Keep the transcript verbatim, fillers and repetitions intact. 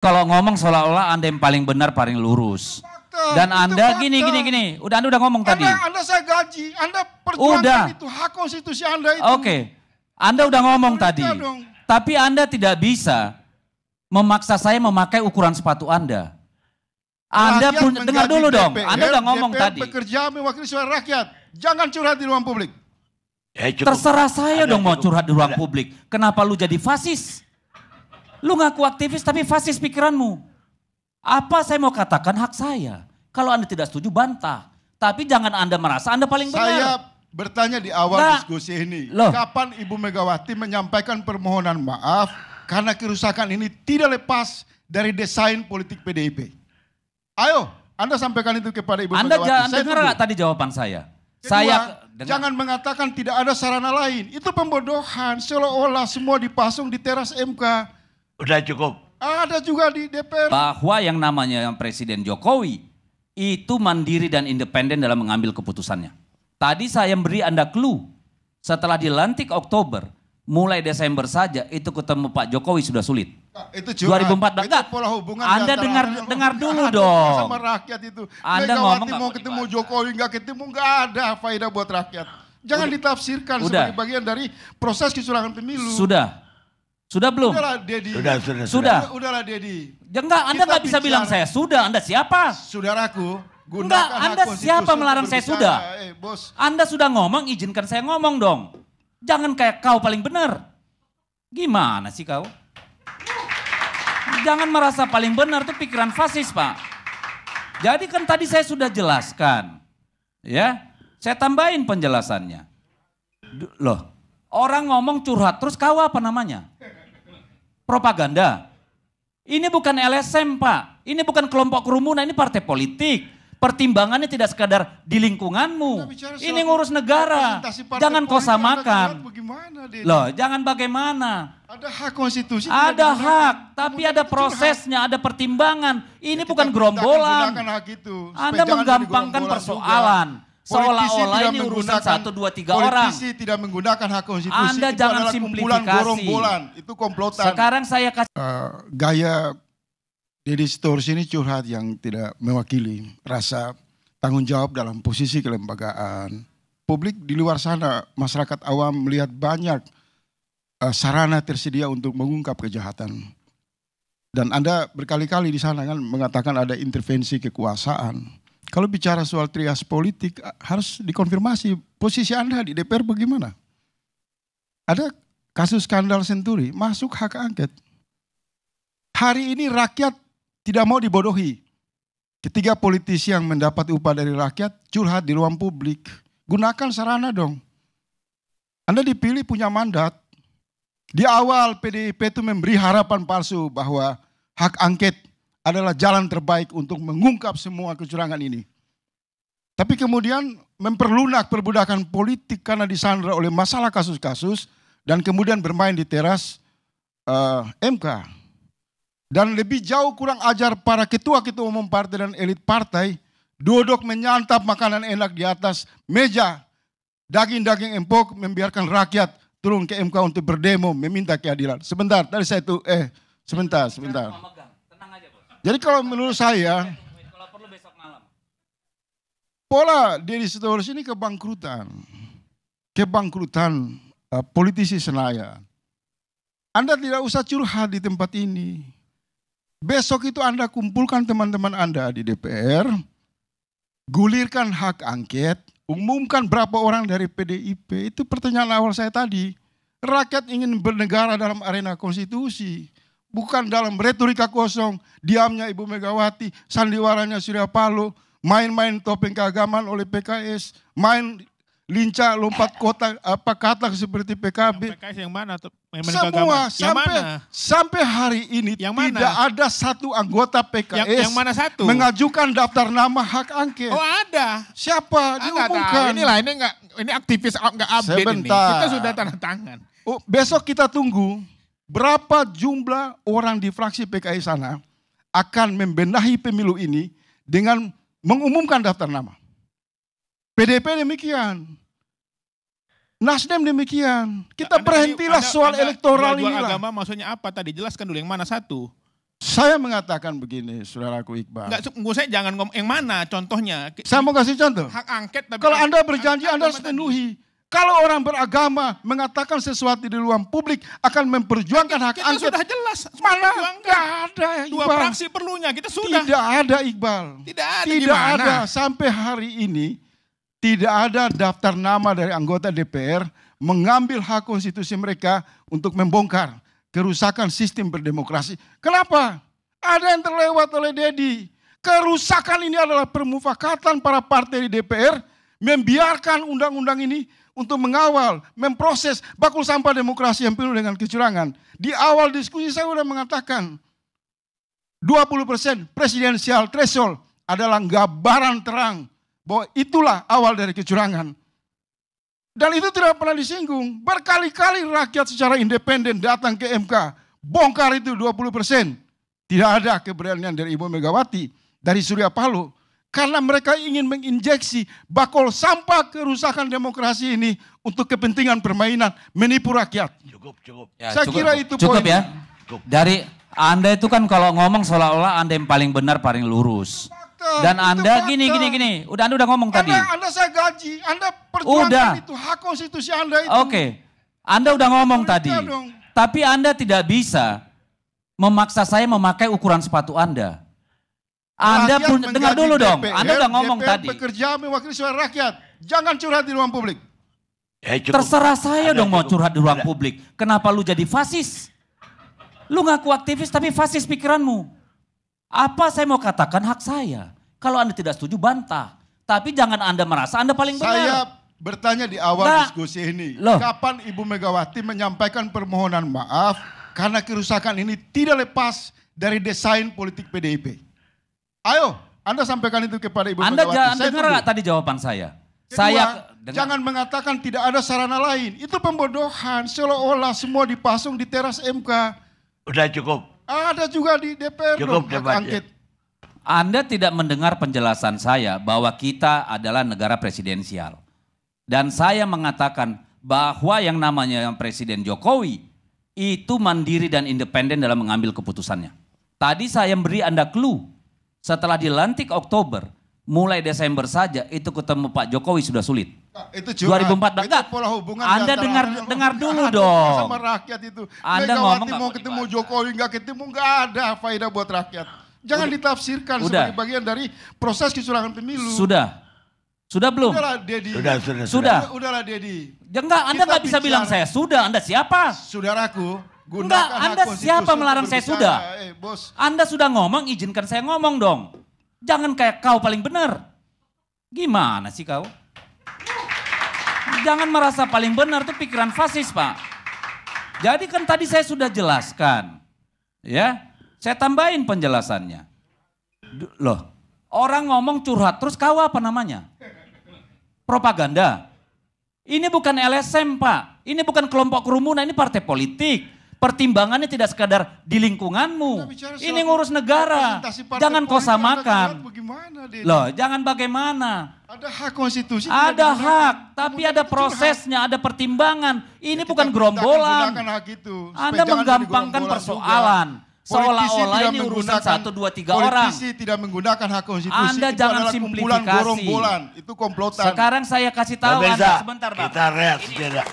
Kalau ngomong seolah-olah Anda yang paling benar, paling lurus. Fakta, Dan Anda gini, gini, gini. Udah Anda udah ngomong anda, tadi. Anda saya gaji, Anda perjuangkan udah. itu, hak konstitusi Anda itu. Oke, okay. Anda udah ngomong tadi. Dong. Tapi Anda tidak bisa memaksa saya memakai ukuran sepatu Anda. Anda pun, dengar dulu D P R, dong, Anda udah ngomong D P R tadi. Bekerja mewakili suara rakyat, jangan curhat di ruang publik. Ya, terserah saya Anda dong cukup. mau curhat di ruang Anda. publik. Kenapa lu jadi fasis? Lu ngaku aktivis tapi fasis pikiranmu. Apa saya mau katakan hak saya? Kalau Anda tidak setuju bantah. Tapi jangan Anda merasa Anda paling benar. Saya bertanya di awal nah, diskusi ini. Loh. Kapan Ibu Megawati menyampaikan permohonan maaf karena kerusakan ini tidak lepas dari desain politik P D I P? Ayo, Anda sampaikan itu kepada Ibu Anda Megawati. Anda dengar gak tadi jawaban saya? Kedua, saya jangan dengar. mengatakan tidak ada sarana lain. Itu pembodohan. Seolah-olah semua dipasung di teras M K. Udah cukup. Ada juga di D P R. Bahwa yang namanya Presiden Jokowi itu mandiri dan independen dalam mengambil keputusannya. Tadi saya beri Anda clue. Setelah dilantik Oktober, mulai Desember saja itu ketemu Pak Jokowi sudah sulit. Nah, itu dua ribu empat belas. Itu pola hubungan Anda dengar orang dengar orang dulu dong. Sama rakyat itu. Anda Megawati ngomong mau ketemu dibantah. Jokowi nggak ketemu nggak ada faedah buat rakyat. Jangan Udah. ditafsirkan Udah. sebagai bagian dari proses kecurangan pemilu. Sudah. Sudah belum? Udahlah, Dedi. Sudah, sudah, sudah. Udahlah, Dedi. Enggak, Anda nggak bisa bicara. bilang saya sudah. Anda siapa? Saudaraku, gunakan Enggak, Anda siapa melarang saya sudah? Eh, bos. Anda sudah ngomong, izinkan saya ngomong dong. Jangan kayak kau paling benar. Gimana sih kau? Jangan merasa paling benar, itu pikiran fasis, Pak. Jadi kan tadi saya sudah jelaskan. Ya, saya tambahin penjelasannya. Loh, orang ngomong curhat, terus kau apa namanya? Propaganda. Ini bukan L S M, Pak. Ini bukan kelompok kerumunan, ini partai politik. Pertimbangannya tidak sekadar di lingkunganmu. Ini ngurus negara. Jangan kau samakan. Loh, jangan bagaimana. Ada hak konstitusi. Ada hak, tapi ada prosesnya, ada pertimbangan. Ini bukan gerombolan. Anda menggampangkan persoalan. Seolah-olah ini urusan satu, dua, tiga orang. Politisi tidak menggunakan hak konstitusi. Anda itu jangan simplifikasi. Itu komplotan. Sekarang saya kasih. Uh, gaya Deddy Storrs ini curhat yang tidak mewakili rasa tanggung jawab dalam posisi kelembagaan. Publik di luar sana, masyarakat awam melihat banyak uh, sarana tersedia untuk mengungkap kejahatan. Dan Anda berkali-kali di sana kan mengatakan ada intervensi kekuasaan. Kalau bicara soal trias politik harus dikonfirmasi posisi Anda di D P R bagaimana? Ada kasus skandal Senturi masuk hak angket. Hari ini rakyat tidak mau dibodohi. Ketiga politisi yang mendapat upah dari rakyat curhat di ruang publik. Gunakan sarana dong. Anda dipilih punya mandat. Di awal P D I P itu memberi harapan palsu bahwa hak angket adalah jalan terbaik untuk mengungkap semua kecurangan ini. Tapi kemudian memperlunak perbudakan politik karena disandra oleh masalah kasus-kasus dan kemudian bermain di teras uh, M K. Dan lebih jauh kurang ajar para ketua-ketua umum partai dan elit partai duduk menyantap makanan enak di atas meja. Daging-daging empok membiarkan rakyat turun ke M K untuk berdemo meminta keadilan. Sebentar, tadi saya itu, eh sebentar, sebentar. Jadi kalau menurut saya, kalau perlu besok malam. Pola Deddy Storrs ini kebangkrutan, kebangkrutan uh, politisi Senayan. Anda tidak usah curhat di tempat ini. Besok itu Anda kumpulkan teman-teman Anda di D P R, gulirkan hak angket, umumkan berapa orang dari P D I P. Itu pertanyaan awal saya tadi. Rakyat ingin bernegara dalam arena konstitusi. Bukan dalam retorika kosong, diamnya Ibu Megawati, sandiwaranya Surya Paloh, main-main topeng keagamaan oleh P K S, main lincah lompat kota apa kata seperti P K B. Yang P K S yang mana? Main-main Semua yang sampai mana? sampai hari ini yang mana? tidak ada satu anggota P K S yang, yang mana satu? mengajukan daftar nama hak angket. Oh ada. Siapa? Diumumkan. Inilah ini enggak ini aktivis enggak update Sebentar. ini. Kita sudah tanda tangan. Oh, besok kita tunggu. Berapa jumlah orang di fraksi P K S sana akan membenahi pemilu ini dengan mengumumkan daftar nama. P D I P demikian. Nasdem demikian. Kita anda, berhentilah anda, soal anda, elektoral inilah. Agama maksudnya apa tadi? Jelaskan dulu yang mana satu. Saya mengatakan begini, saudaraku Iqbal. Enggak, saya jangan ngomong yang mana contohnya. Saya mau kasih contoh. Hak angket. Tapi kalau Anda berjanji, Anda harus penuhi. Kalau orang beragama mengatakan sesuatu di luar publik akan memperjuangkan hak angket. Kita sudah jelas. Mana? Enggak ada, Iqbal. Dua praksi perlunya, kita sudah. Tidak ada, Iqbal. Tidak ada, tidak ada. Sampai hari ini, tidak ada daftar nama dari anggota D P R mengambil hak konstitusi mereka untuk membongkar kerusakan sistem berdemokrasi. Kenapa? Ada yang terlewat oleh Dedi. Kerusakan ini adalah permufakatan para partai di D P R membiarkan undang-undang ini untuk mengawal, memproses bakul sampah demokrasi yang penuh dengan kecurangan. Di awal diskusi saya sudah mengatakan dua puluh persen presidensial threshold adalah gambaran terang bahwa itulah awal dari kecurangan. Dan itu tidak pernah disinggung. Berkali-kali rakyat secara independen datang ke M K. Bongkar itu dua puluh persen. Tidak ada keberanian dari Ibu Megawati, dari Surya Paloh. Karena mereka ingin menginjeksi bakul sampah kerusakan demokrasi ini untuk kepentingan permainan menipu rakyat. Cukup, cukup. Ya, Saya cukup, kira itu cukup poin. Ya. Cukup. Dari Anda itu kan kalau ngomong seolah-olah Anda yang paling benar, paling lurus. Dan Anda gini, gini, gini. Udah Anda udah ngomong anda, tadi. Anda saya gaji, Anda perjuangkan itu, hak konstitusi Anda itu. Oke, okay. Anda udah ngomong tadi. Dong. Tapi Anda tidak bisa memaksa saya memakai ukuran sepatu Anda. Anda pun, dengar dulu D P R, dong, Anda udah ngomong D P R tadi. Bekerja mewakili suara rakyat, jangan curhat di ruang publik. Ya, terserah saya Anda dong cukup. Mau curhat di ruang Anda. Publik. Kenapa lu jadi fasis? Lu ngaku aktivis tapi fasis pikiranmu. Apa saya mau katakan hak saya? Kalau Anda tidak setuju bantah. Tapi jangan Anda merasa Anda paling benar. Saya bertanya di awal nah, diskusi ini. Loh. Kapan Ibu Megawati menyampaikan permohonan maaf karena kerusakan ini tidak lepas dari desain politik P D I P? Ayo Anda sampaikan itu kepada Ibu Anda Megawati. Anda dengar gak tadi jawaban saya? Kedua, saya jangan dengar. Mengatakan tidak ada sarana lain. Itu pembodohan seolah-olah semua dipasung di teras M K. Udah cukup. Ada juga di D P R cukup dong, angket. Anda tidak mendengar penjelasan saya bahwa kita adalah negara presidensial. Dan saya mengatakan bahwa yang namanya Presiden Jokowi itu mandiri dan independen dalam mengambil keputusannya. Tadi saya beri Anda clue. Setelah dilantik Oktober, mulai Desember saja itu ketemu Pak Jokowi sudah sulit. Nah, itu dua ribu empat belas enggak. Anda dengar dengar dulu dong. Sama rakyat itu. Anda ngomong mau ketemu Jokowi enggak ketemu enggak ada faedah buat rakyat. Jangan udah. Ditafsirkan udah. Sebagai bagian dari proses kecurangan pemilu. Sudah. Sudah belum? Udahlah Dedi. Sudah sudah. Sudah. Udahlah Dedi. Enggak, Anda enggak bisa bicara. Bilang saya sudah. Anda siapa? Saudaraku, gunakan enggak, Anda siapa melarang saya sudah? Eh, bos. Anda sudah ngomong, izinkan saya ngomong dong. Jangan kayak kau paling benar. Gimana sih kau? Jangan merasa paling benar, itu pikiran fasis, Pak. Jadi kan tadi saya sudah jelaskan. Ya, saya tambahin penjelasannya. Loh, orang ngomong curhat, terus kau apa namanya? Propaganda. Ini bukan L S M, Pak. Ini bukan kelompok kerumunan, ini partai politik. Pertimbangannya tidak sekadar di lingkunganmu. Ini ngurus negara. Jangan kau samakan. Loh, jangan bagaimana. Ada hak konstitusi. Ada hak, tapi ada prosesnya, ada pertimbangan. Ini bukan gerombolan. Anda menggampangkan persoalan. Seolah-olah ini urusan satu, dua, tiga orang. Politisi tidak menggunakan hak konstitusi. Anda jangan simplifikasi. Itu komplotan. Sekarang saya kasih tahu Anda sebentar, Pak. Kita rehat sebentar.